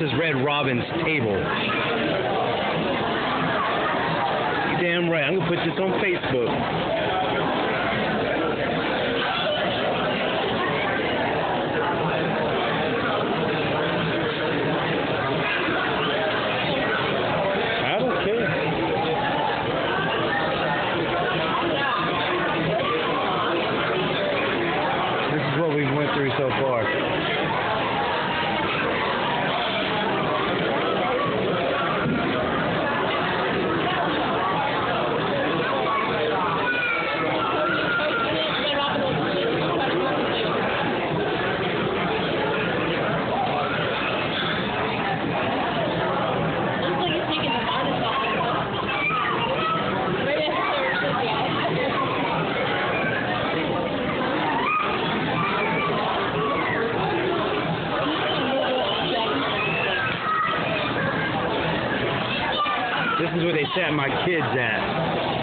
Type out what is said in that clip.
is Red Robin's table. You're damn right. I'm going to put this on Facebook. So far. This is where they sat my kids at.